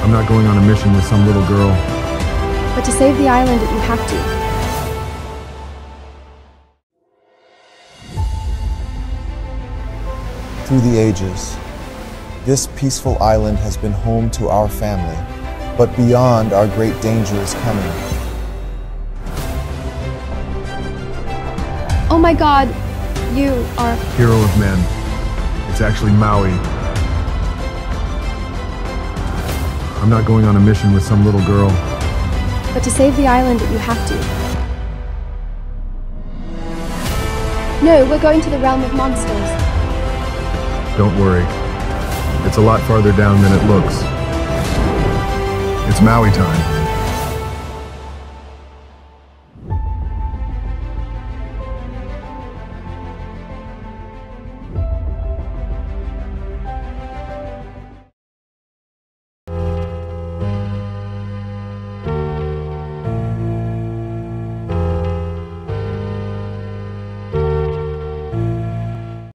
I'm not going on a mission with some little girl. But to save the island, you have to. Through the ages, this peaceful island has been home to our family, but beyond our great danger is coming. Oh my God, you are... Hero of men. It's actually Maui. I'm not going on a mission with some little girl. But to save the island, you have to. No, we're going to the realm of monsters. Don't worry. It's a lot farther down than it looks. It's Maui time.